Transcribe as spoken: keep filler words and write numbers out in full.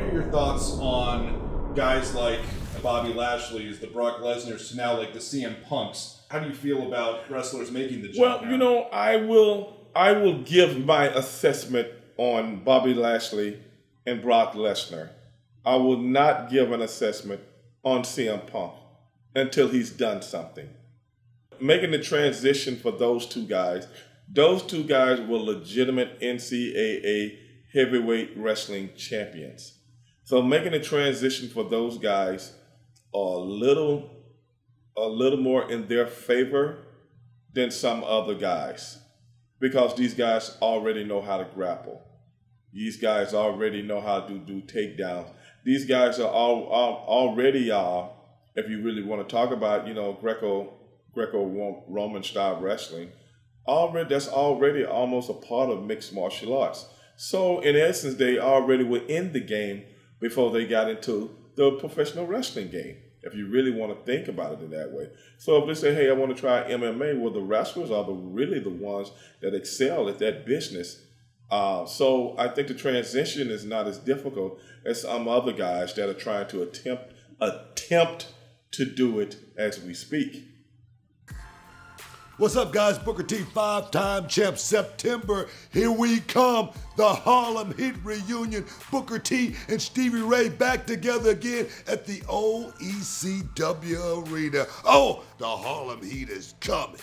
are your thoughts on guys like Bobby Lashley, the Brock Lesnar's, to now like the C M Punks? How do you feel about wrestlers making the jump? Well, now? you know, I will I will give my assessment on Bobby Lashley and Brock Lesnar. I will not give an assessment on C M Punk until he's done something. Making the transition for those two guys, those two guys were legitimate N C double A heavyweight wrestling champions. So making the transition for those guys a little, a little more in their favor than some other guys, because these guys already know how to grapple. These guys already know how to do takedowns. These guys are all, all already are, if you really want to talk about, you know, Greco Greco Roman style wrestling, already that's already almost a part of mixed martial arts. So in essence, they already were in the game before they got into the professional wrestling game, if you really want to think about it in that way. So if they say, hey, I want to try M M A, well, the wrestlers are the, really the ones that excel at that business. Uh, so I think the transition is not as difficult as some other guys that are trying to attempt attempt to do it as we speak. What's up, guys? Booker T, five-time champ. September, here we come. The Harlem Heat reunion. Booker T and Stevie Ray back together again at the old E C W arena. Oh, the Harlem Heat is coming.